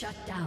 Shut down.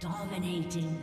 Dominating.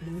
Blue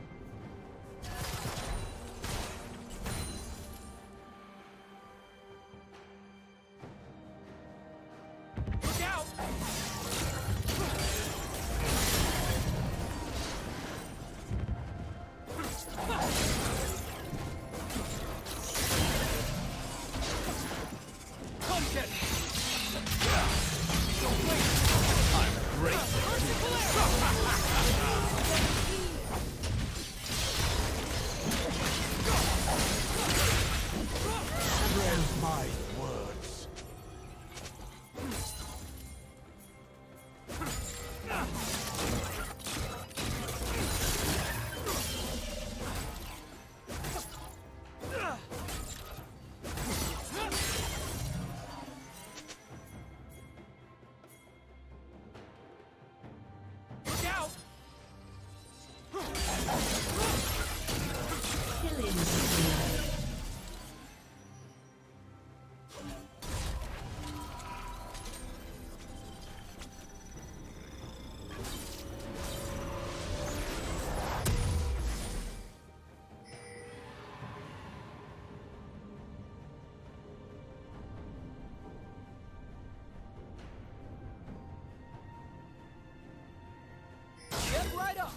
Right up!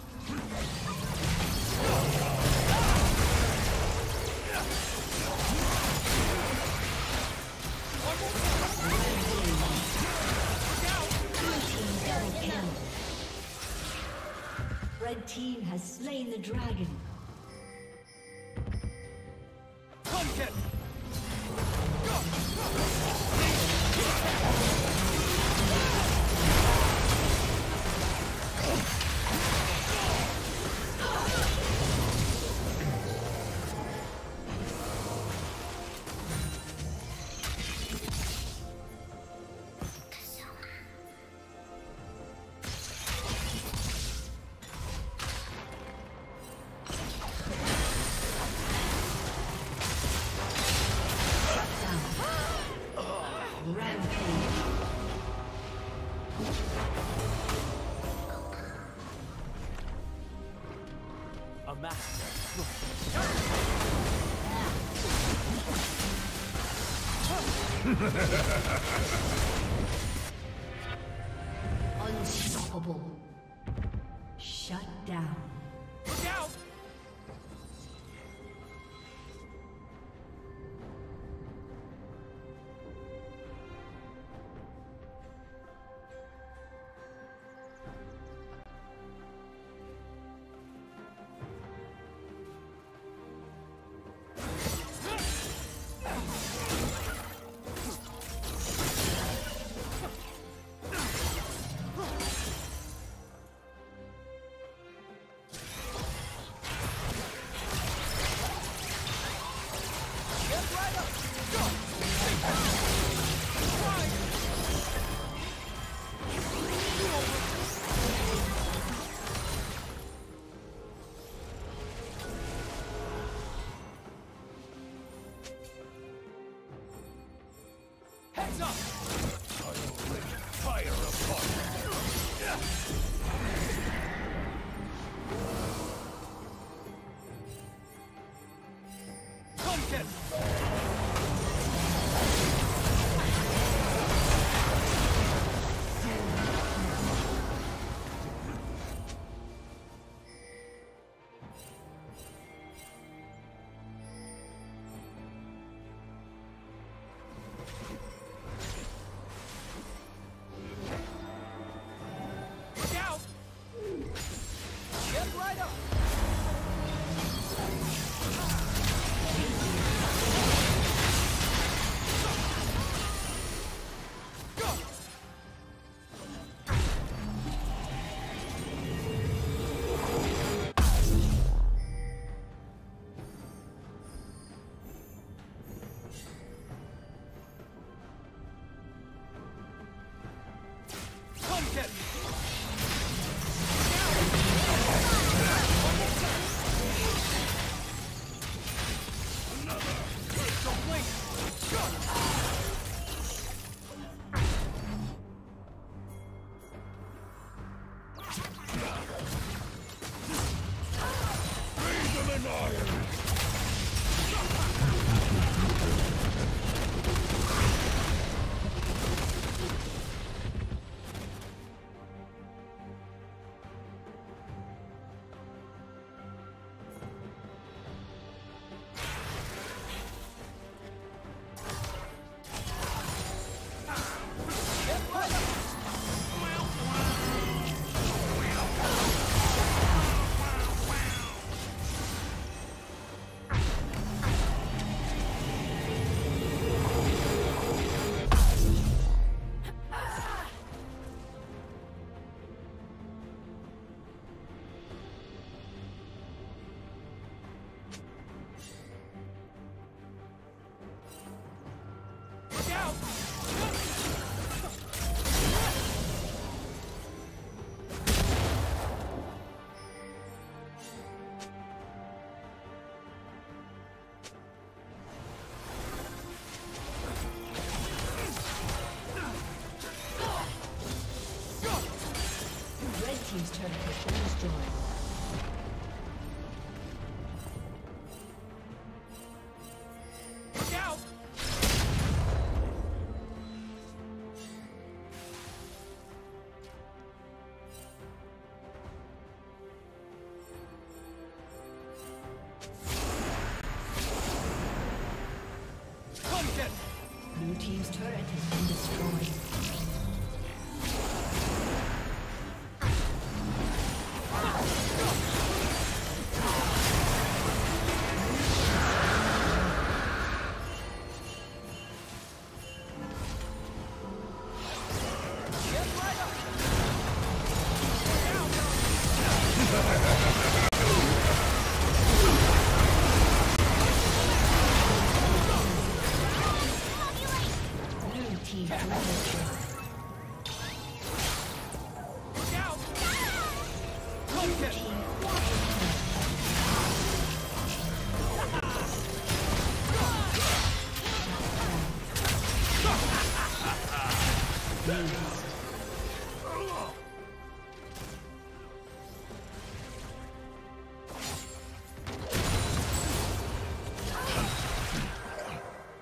Red Team has slain the dragon. Unstoppable. Shut down. Look out! team's turret has been destroyed. Blue team's turret has been destroyed.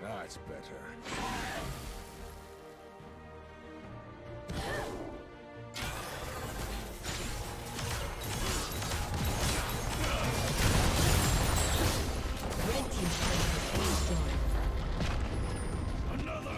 That's better. Another.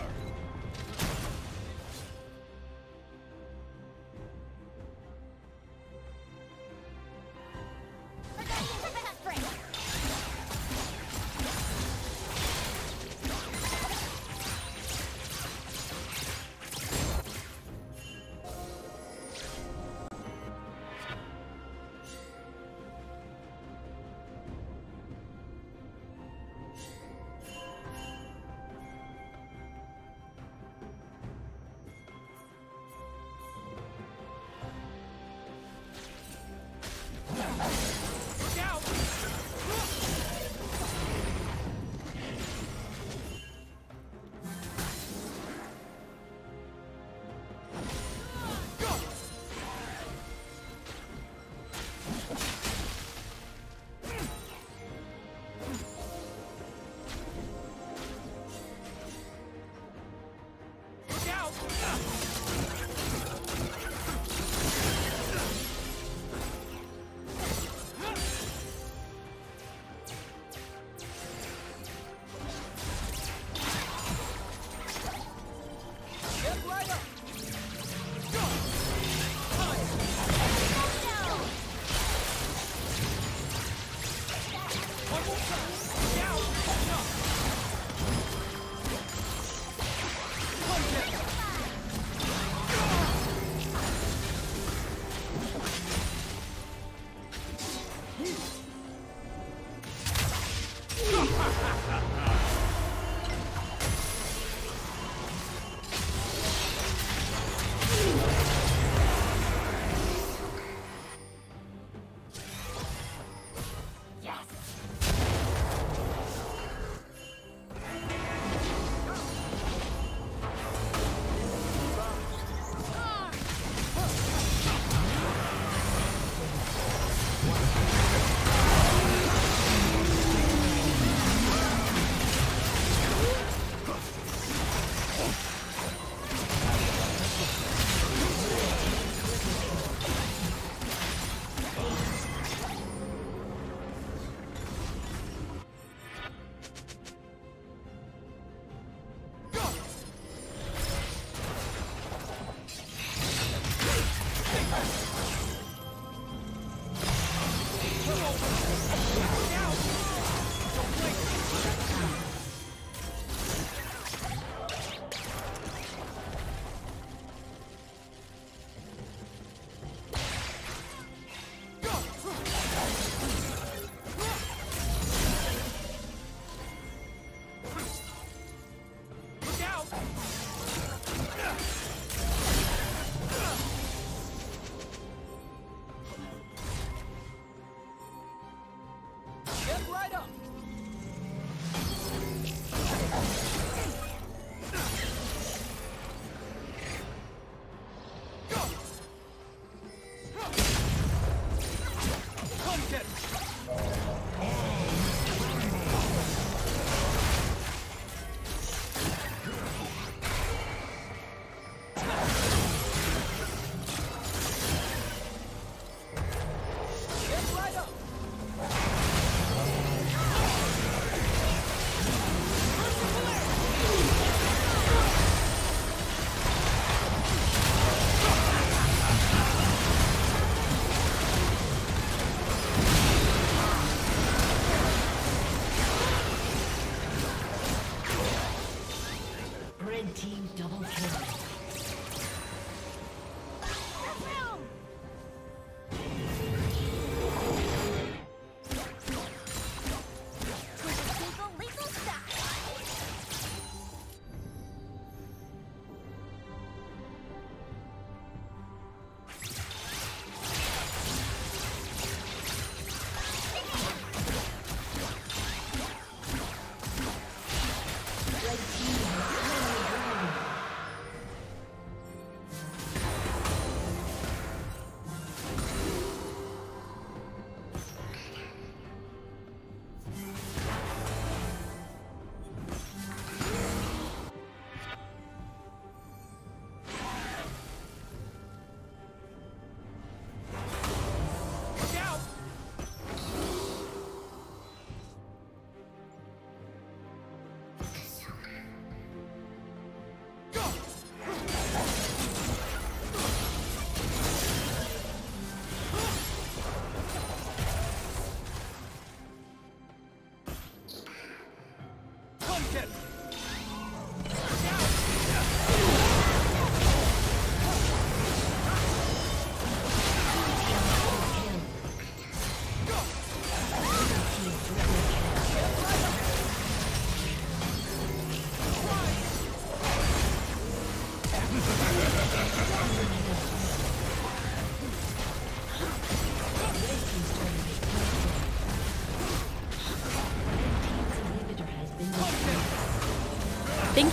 Thank